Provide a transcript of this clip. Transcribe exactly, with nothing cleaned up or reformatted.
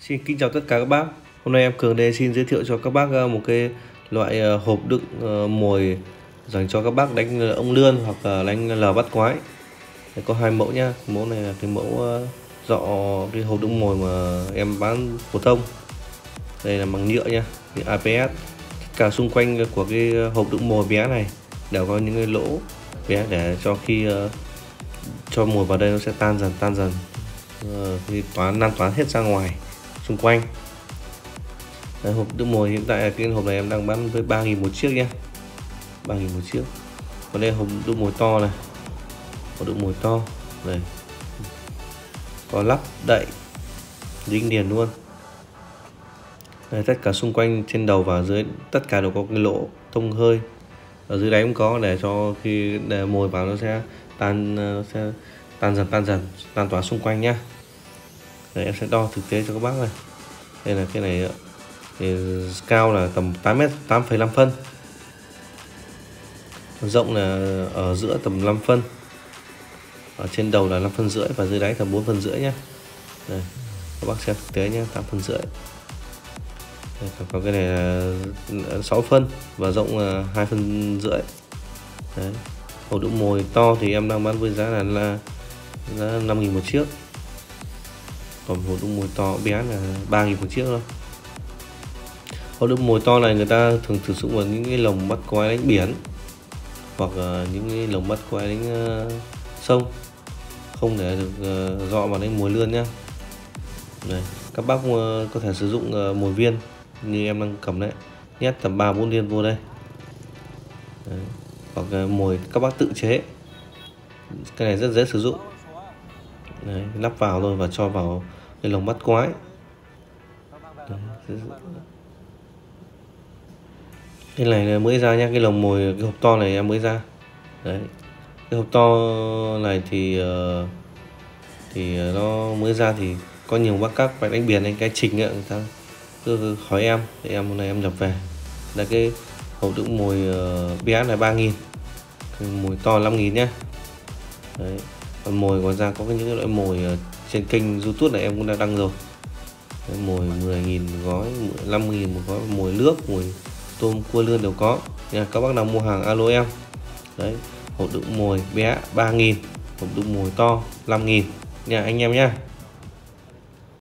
Xin kính chào tất cả các bác. Hôm nay em Cường đây xin giới thiệu cho các bác một cái loại hộp đựng mồi dành cho các bác đánh ống lươn hoặc đánh lờ bắt quái. Có hai mẫu nha. Mẫu này là cái mẫu dọ cái hộp đựng mồi mà em bán phổ thông. Đây là bằng nhựa nha, cái a pê ét. Tất cả xung quanh của cái hộp đựng mồi bé này đều có những cái lỗ bé để cho khi cho mồi vào đây nó sẽ tan dần tan dần thì toán lan toán hết ra ngoài xung quanh. Đấy, hộp đựng mồi hiện tại cái hộp này em đang bán với ba nghìn một chiếc nhé, ba nghìn một chiếc. Còn đây hộp đựng mồi to này, hộp đựng mồi to này có lắp đậy dính liền luôn. Đây, tất cả xung quanh trên đầu và dưới tất cả đều có cái lỗ thông hơi, ở dưới đáy cũng có để cho khi để mồi vào nó sẽ tan sẽ tan dần tan dần lan tỏa xung quanh nhá. Đấy, em sẽ đo thực tế cho các bác này. Đây là cái này thì cao là tầm tám mét, tám phẩy năm phân, rộng là ở giữa tầm năm phân, ở trên đầu là năm phân rưỡi và dưới đáy tầm bốn phân rưỡi nhá. Đây, các bác xem thực tế nhá, tám phân rưỡi. Đây, còn cái này là sáu phân và rộng là hai phân rưỡi. Đấy, hộp đựng mồi to thì em đang bán với giá là, là năm nghìn một chiếc. Còn hộp đựng mồi to bé là ba nghìn một chiếc thôi. Hộp đựng mồi to này người ta thường sử dụng vào những cái lồng bắt quái đánh biển hoặc uh, những cái lồng bắt quái đánh uh, sông, không để được uh, dọ vào đánh mồi lươn nhá. Đấy, các bác uh, có thể sử dụng uh, mồi viên như em đang cầm đấy, nhét tầm ba bốn viên vô đây. Đấy, hoặc uh, mồi các bác tự chế, cái này rất dễ sử dụng. Đấy, lắp vào thôi và cho vào cái lồng bắt quái. Đấy, cái này mới ra nhá, cái lồng mồi cái hộp to này em mới ra. Đấy, cái hộp to này thì thì nó mới ra thì có nhiều bác các phải đánh biển, anh cái trình ấy, người ta cứ hỏi em thì em hôm nay em nhập về. Là cái hộp đựng mồi bé này ba nghìn, mồi to năm nghìn nhá. Đấy, còn mồi còn ra có những loại mồi trên kênh YouTube này em cũng đã đăng rồi. Đấy, mồi mười nghìn gói, năm nghìn một gói, mồi nước, mồi tôm, cua lươn đều có nha. Các bác nào mua hàng alo em. Đấy, hộp đựng mồi bé ba nghìn, hộp đựng mồi to năm nghìn nha anh em nha.